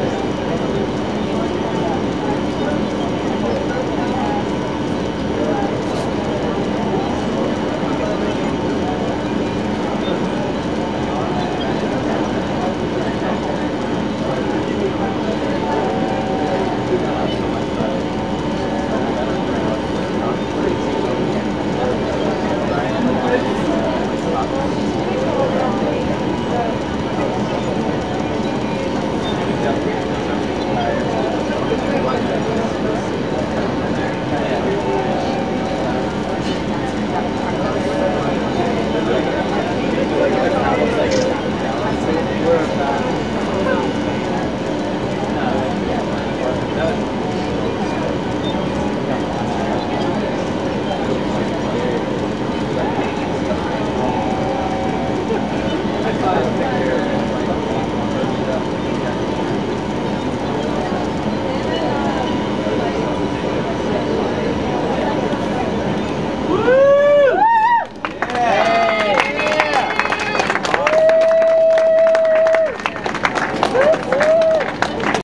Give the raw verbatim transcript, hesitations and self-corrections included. Bye.